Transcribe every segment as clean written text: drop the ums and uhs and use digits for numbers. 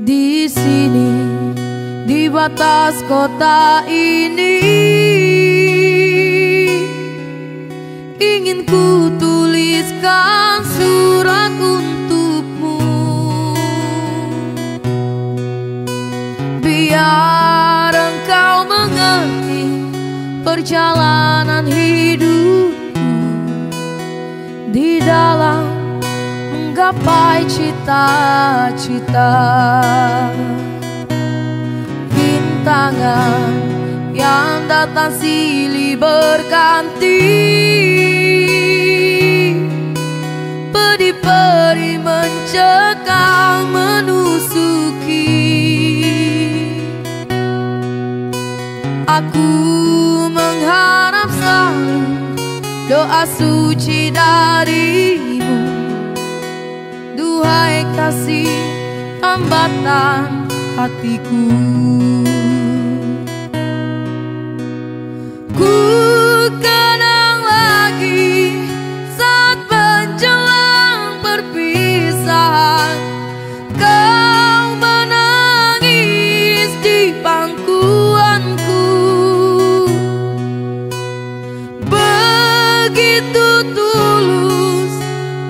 di sini, di batas kota ini, ingin ku tuliskan surat untukmu. Biar engkau mengerti perjalanan hidupku di dalam menggapai cita-cita. Tangan yang datang silih berganti, pedih-pedih mencekam menusuki. Aku mengharap selalu doa suci darimu, duhai kasih hambatan hatiku. Ku kenang lagi saat menjelang perpisahan, kau menangis di pangkuanku. Begitu tulus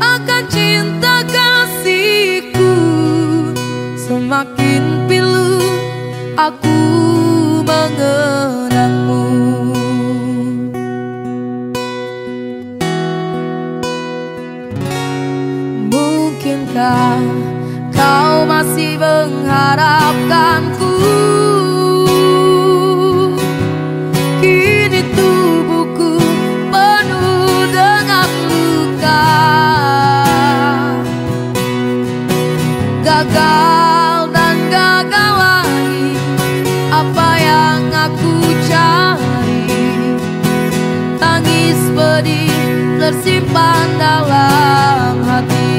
akan cinta kasihku, semakin pilu aku mengenangmu. Mungkinkah kau masih mengharapkanku? Kini tubuhku penuh dengan luka. Gagal dan gagal lagi apa yang aku cari. Tangis pedih tersimpan dalam hati.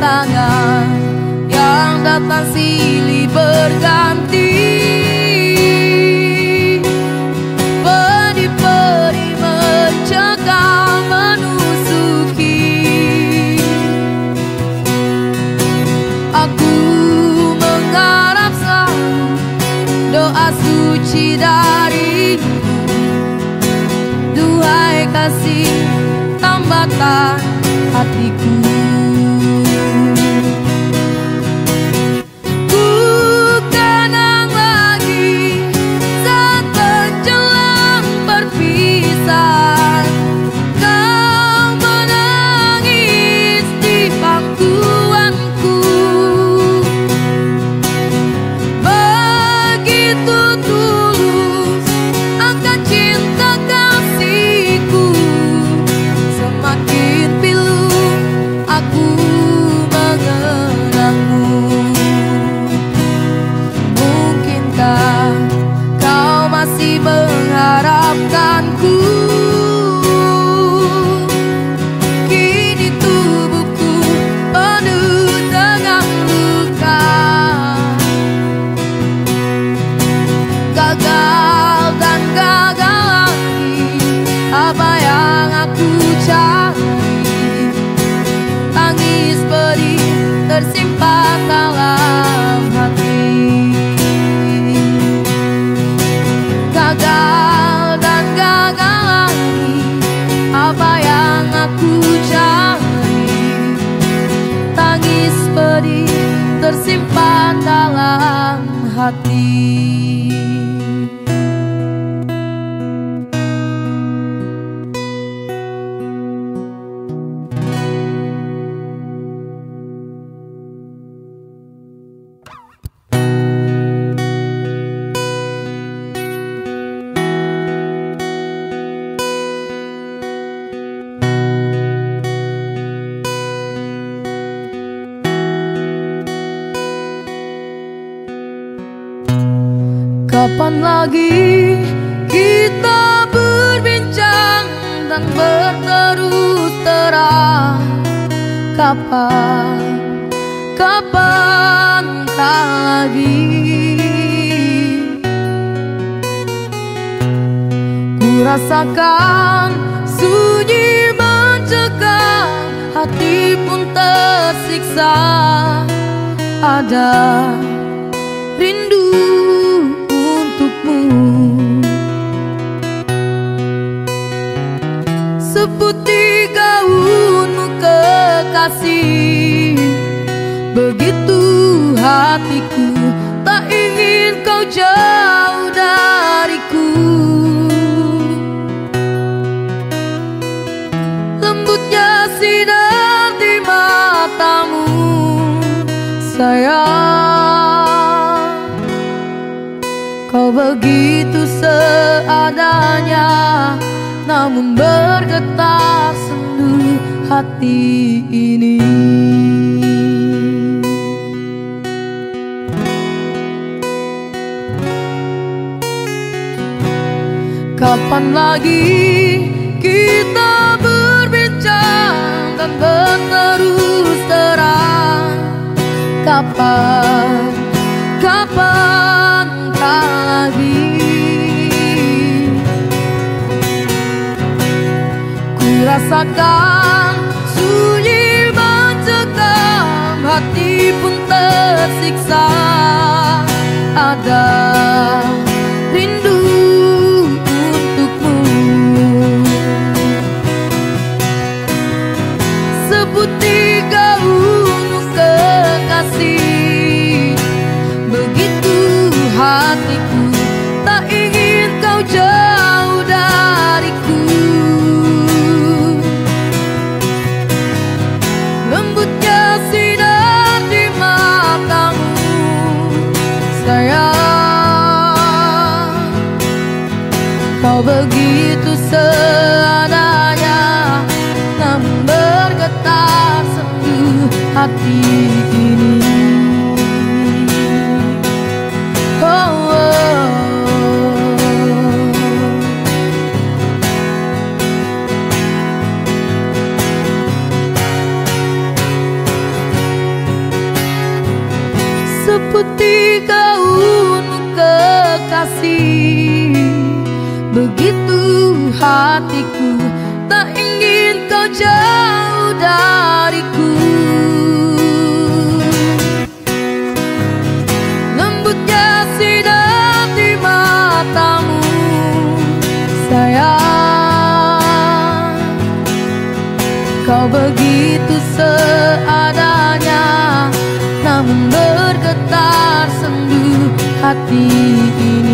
Tangan yang datang silih berganti, pedih-pedih mencekam menusuki. Aku mengharap selalu doa suci dari, duhai kasih tambatan hatiku. Tersimpan dalam hati. Kapan lagi kita berbincang dan berterus terang? Kapan, kapankah lagi? Ku rasakan sunyi mencekam hati pun tersiksa, ada rindu untukmu. Seputih gaunmu kekasih, begitu hatiku, tak ingin kau jauh dariku. Lembutnya sinar di matamu, sayang, kau begitu seadanya, namun bergetar sendu hati ini. Kapan lagi kita berbincang dan berterus terang? Kapan, kapan lagi? Ku rasakan sunyi mencekam, hati pun tersiksa, ada rindu. Seputih gaunmu kekasih, begitu hatiku, tak ingin kau jauh dariku. Lembutnya sinar di matamu, sayang, kau begitu seadanya, namun bergetar sendu hati ini. Oh, oh. Seputih gaunmu kekasih, begitu hatiku, tak ingin kau jauh dariku. Lembutnya sinar di matamu, sayang, kau begitu seadanya, namun bergetar sendu hati ini.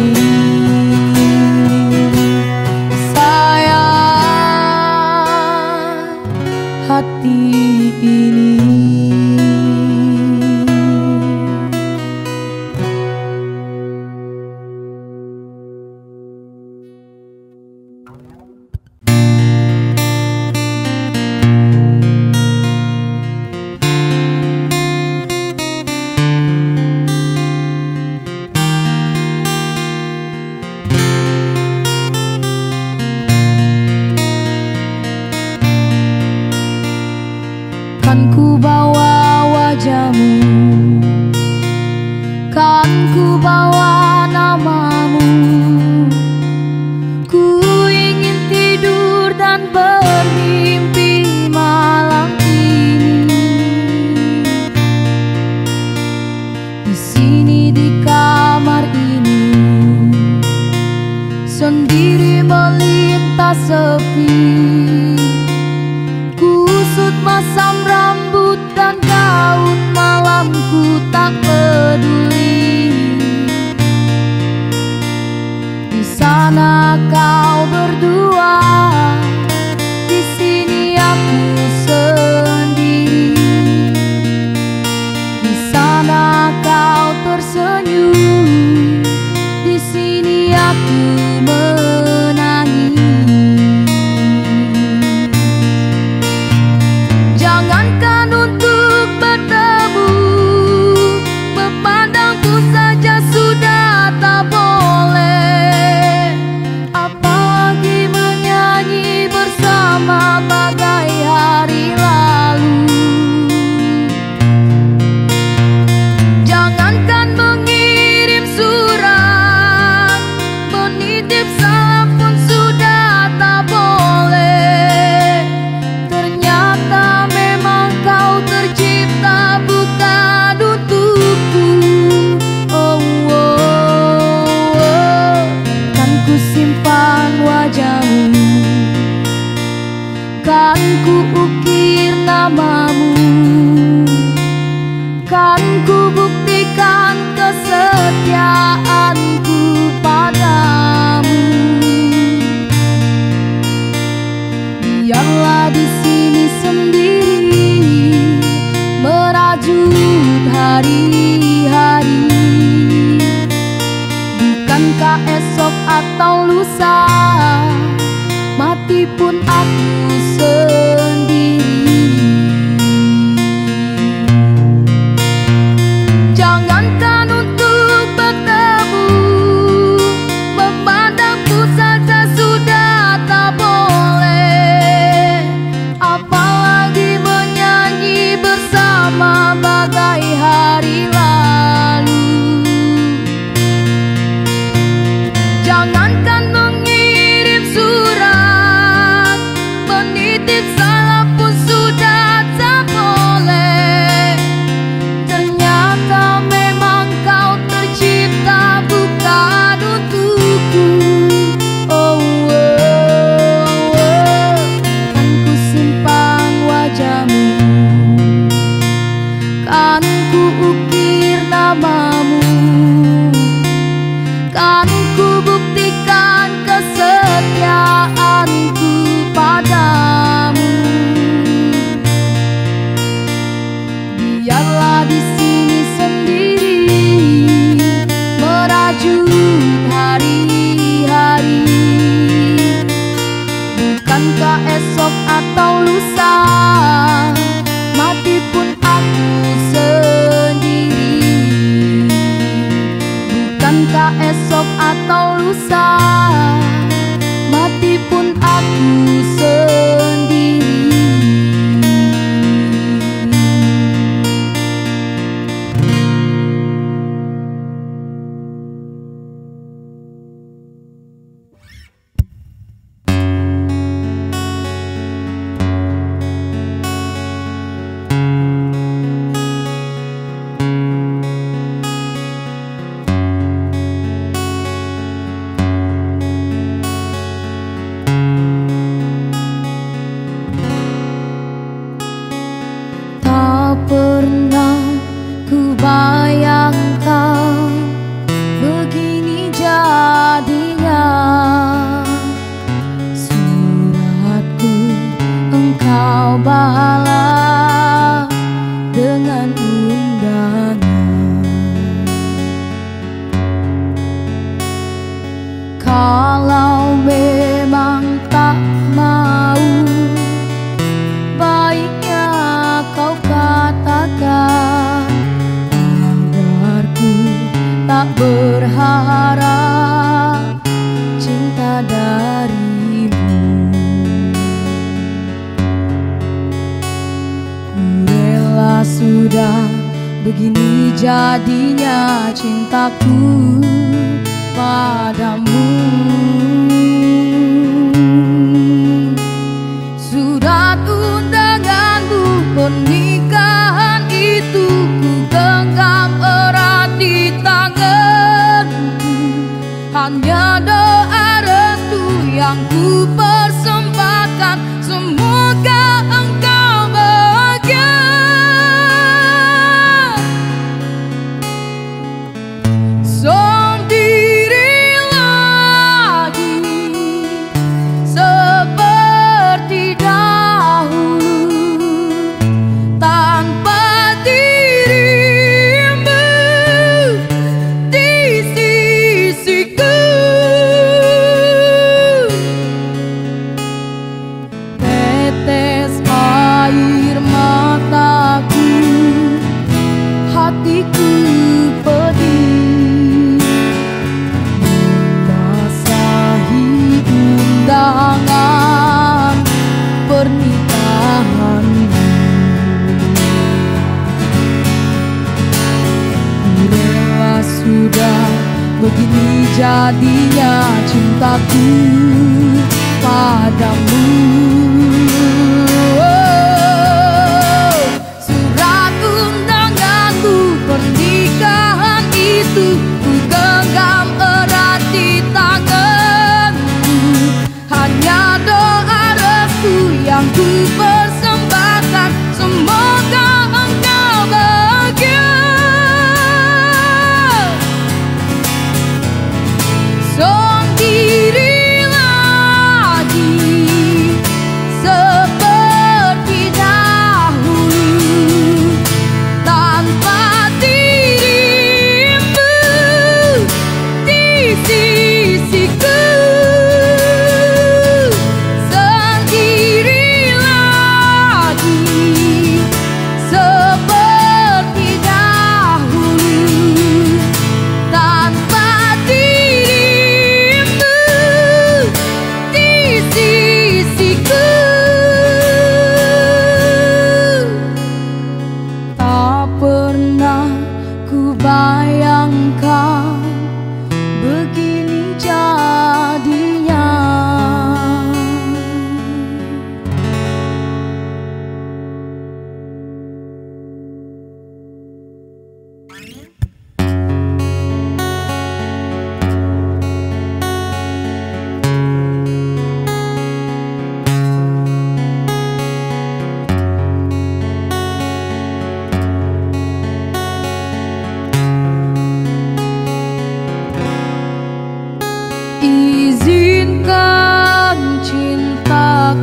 Hati ini hari-hari. Bukankah esok atau lusa mati pun aku sendiri. Jangankan untuk bertemu, memandangku saja sudah tak boleh, apalagi menyanyi bersama bagai hari lalu. Jangankan esok atau lusa mati pun aku sendiri. Bukankah esok atau lusa mati pun aku sendiri.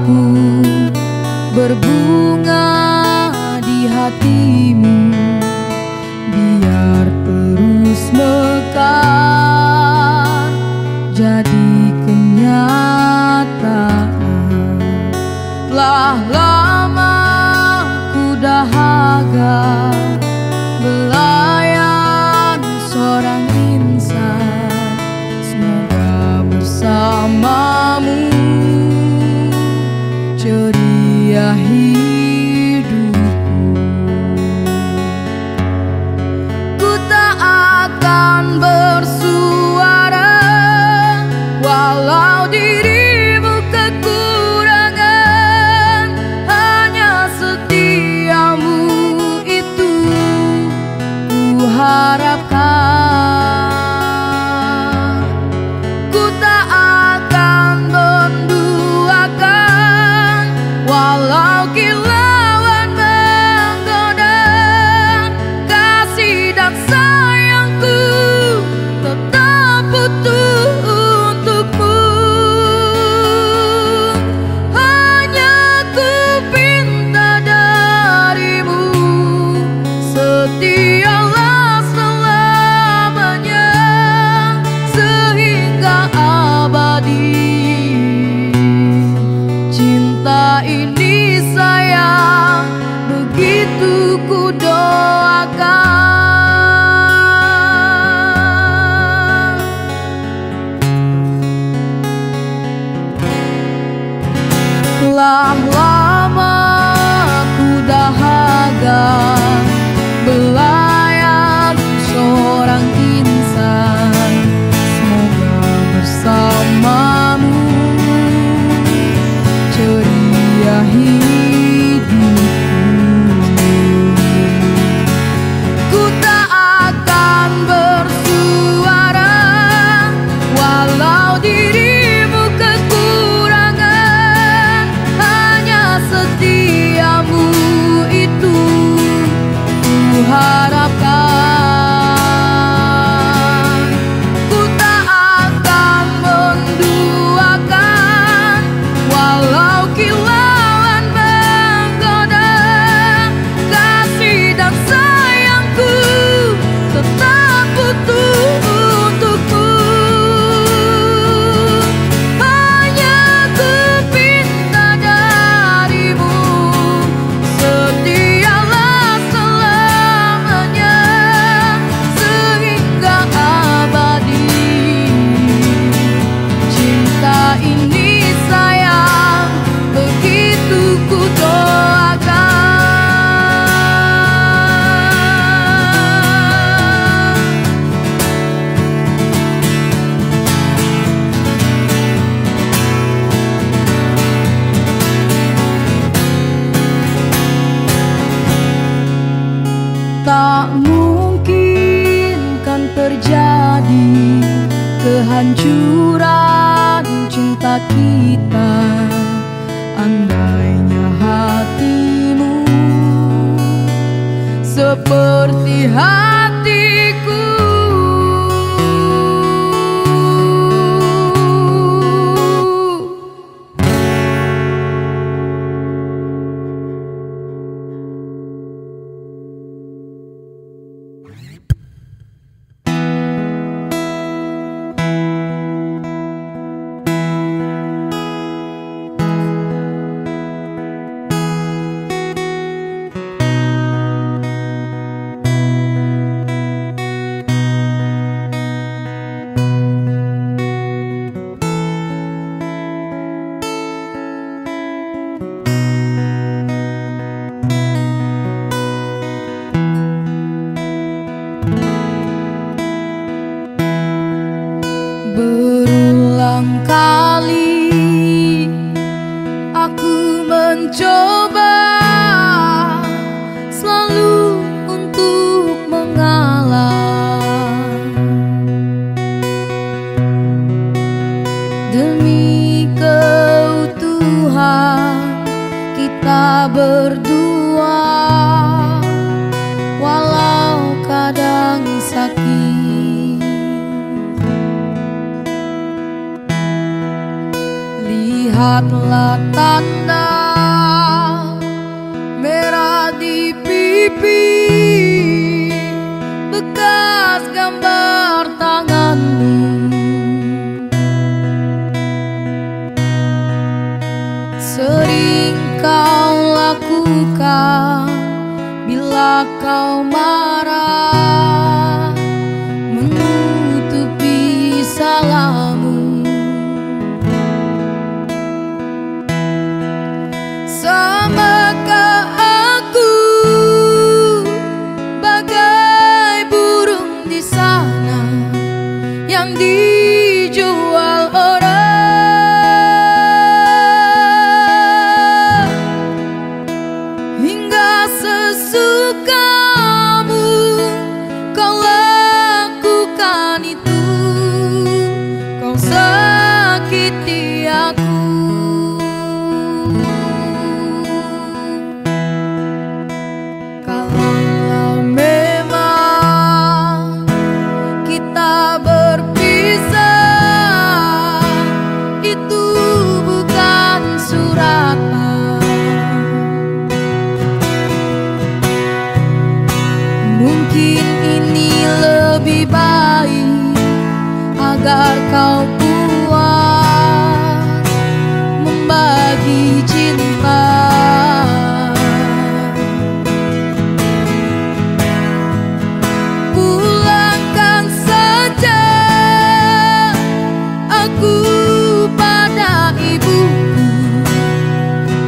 aku berbunga di hatimu, biar terus mekar jadi kenyataan. Telah lama ku dahaga belayan seorang insan, semoga bersamamu ceria hidupku. Ku tak akan bersuara walau dirimu kekurangan, hanya setiamu itu ku harapkan. Telah lama ku dahaga belayan seorang insan, semoga bersamamu ceria hidupku. Ku tak akan bersuara walau diri harapkan. Ku tak akan menduakan walau kilauan menggoda, kasih dan sayangku tetap butuh untukku. Hanya ku pinta darimu, tak mungkin kan terjadi kehancuran cinta kita, andainya hatimu seperti hatiku. Berulang kali aku mencoba selalu untuk mengalah, demi keutuhan kita berdua, walau kadang sakit. Lihatlah tanpa Bila kau marah, menutupi salahmu. Samakah aku bagai burung di sana yang dijual orang hingga sesuatu. Agar kau puas membagi cinta, pulangkan saja aku pada ibuku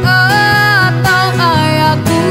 atau ayahku.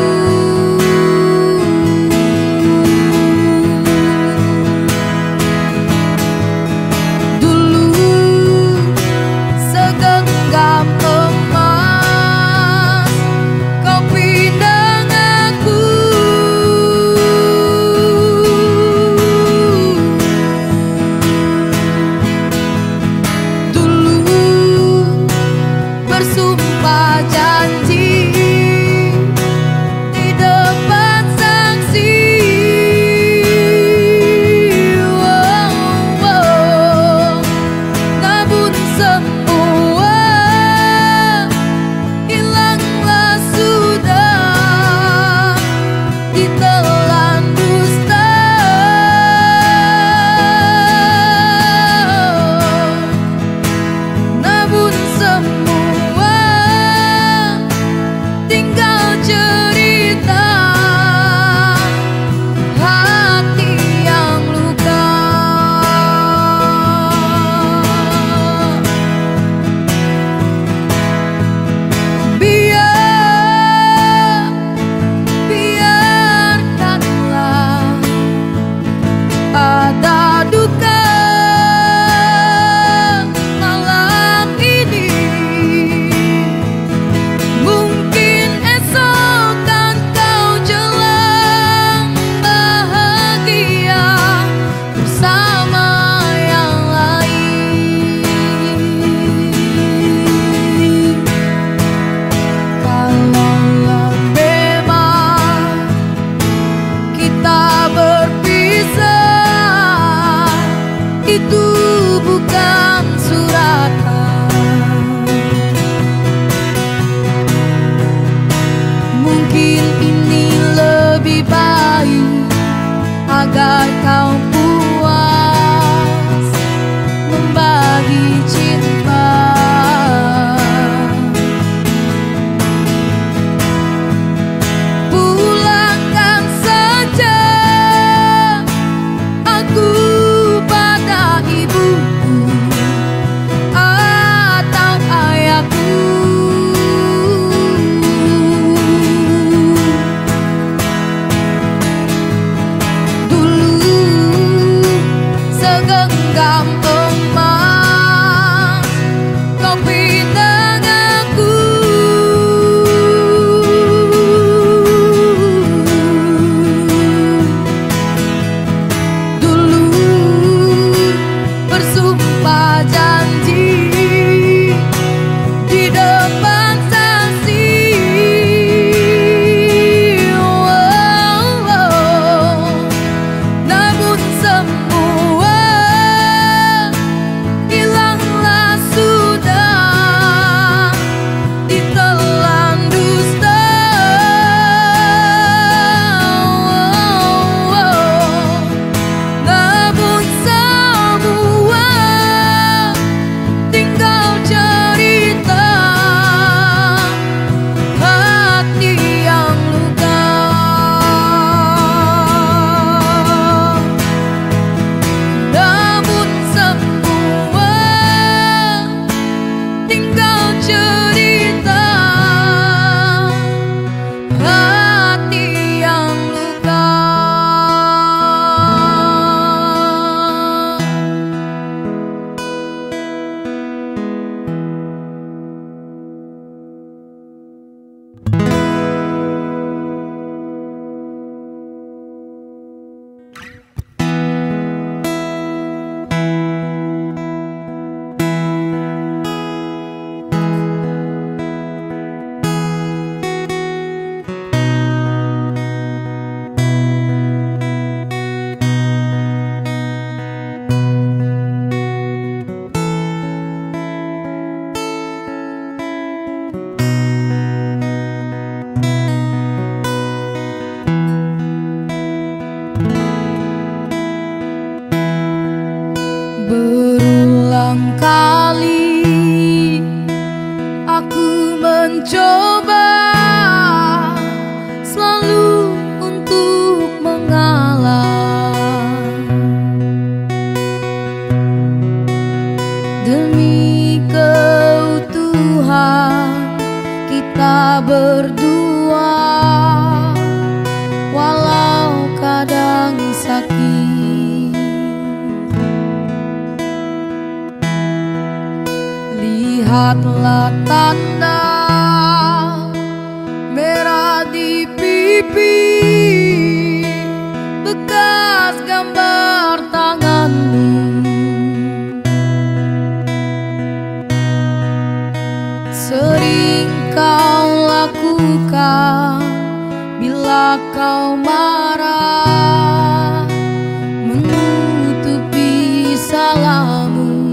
Agar kau puas membagi cinta, pulangkan saja aku pada ibu lihatlah tanah merah di pipi, bekas gambar tanganmu. Sering kau lakukan bila kau marah, menutupi salahmu.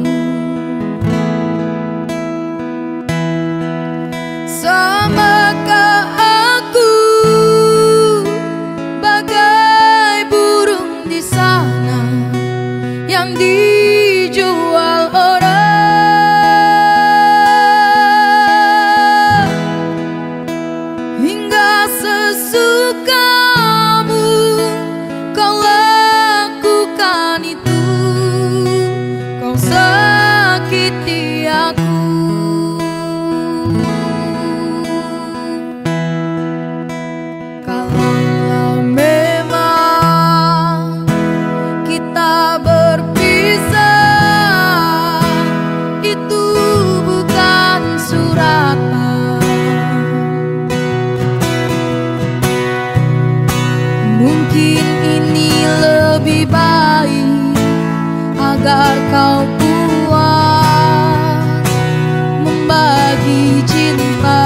Samakah aku bagai burung di sana yang dijual orang? Agar kau kuat membagi cinta,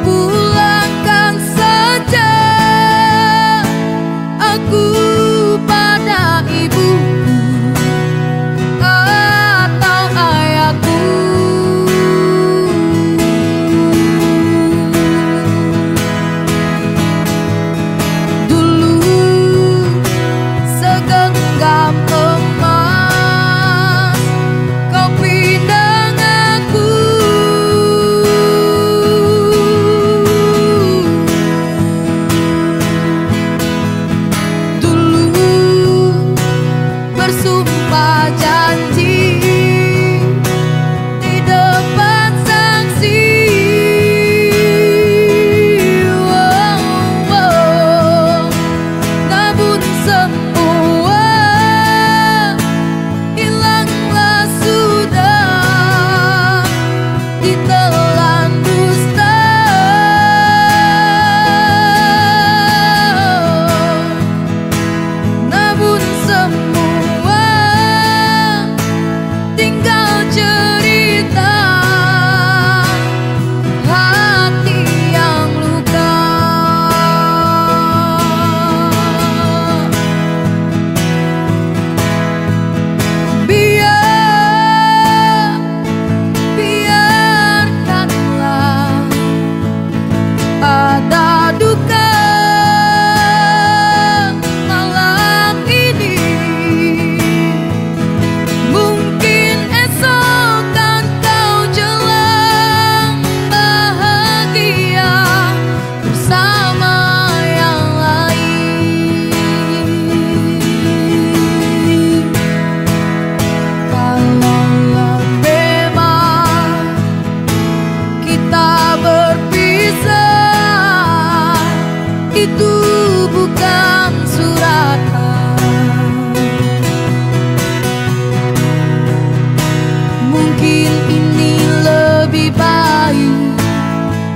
pulangkan saja aku pada ibuku atau ayahku.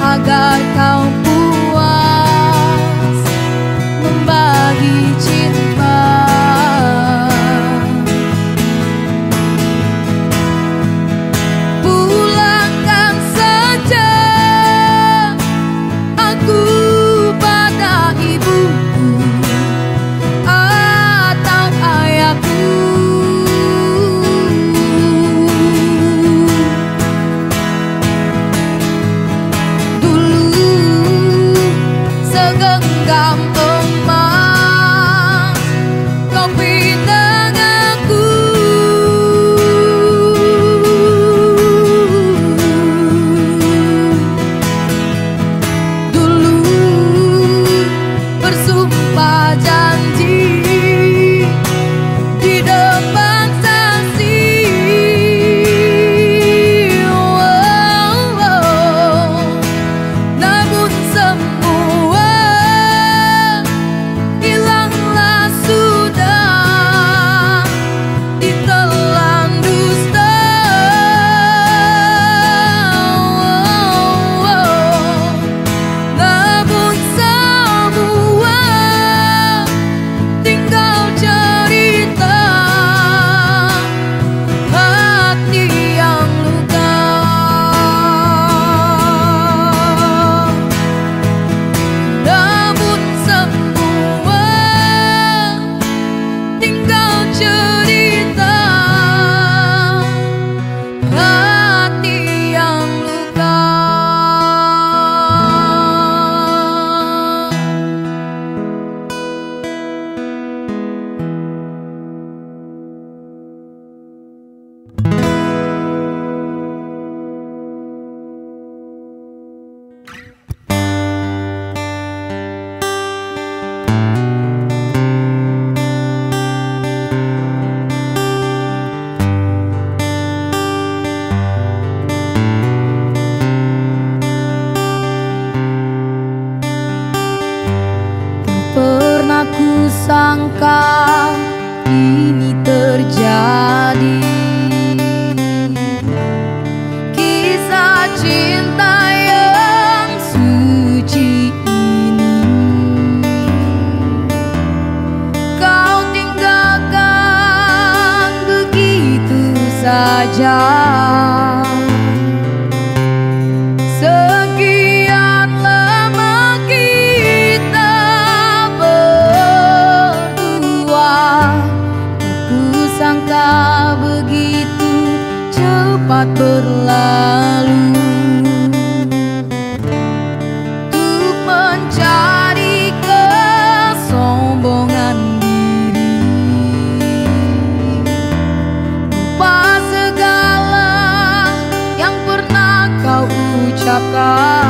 Agar kau puas membagi cinta, pulangkan saja aku pada ibuku atau ayahku. Ooh. sangka ini terjadi. Kisah cinta yang suci ini kau tinggalkan begitu saja. Berlalu untuk mencari kesombongan diri, lupa segala yang pernah kau ucapkan.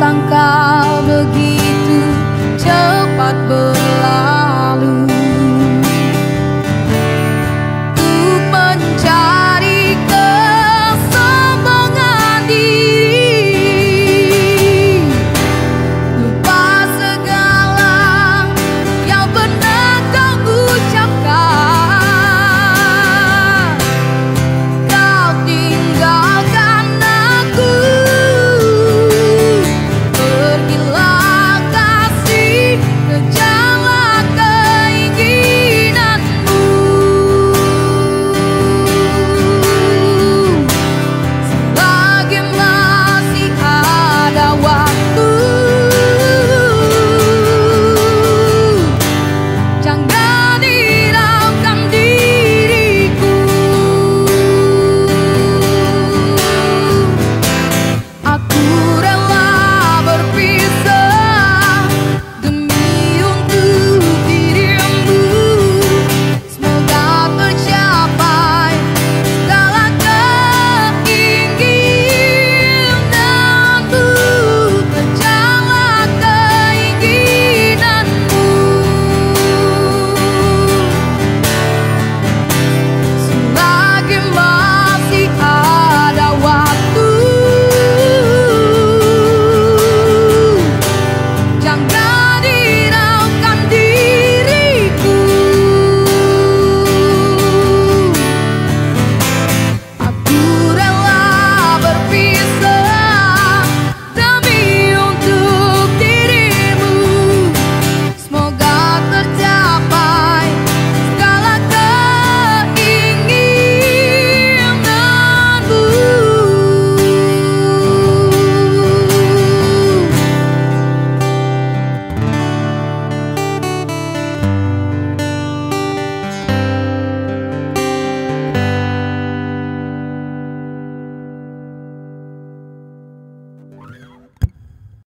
Sangka begitu cepat berlalu.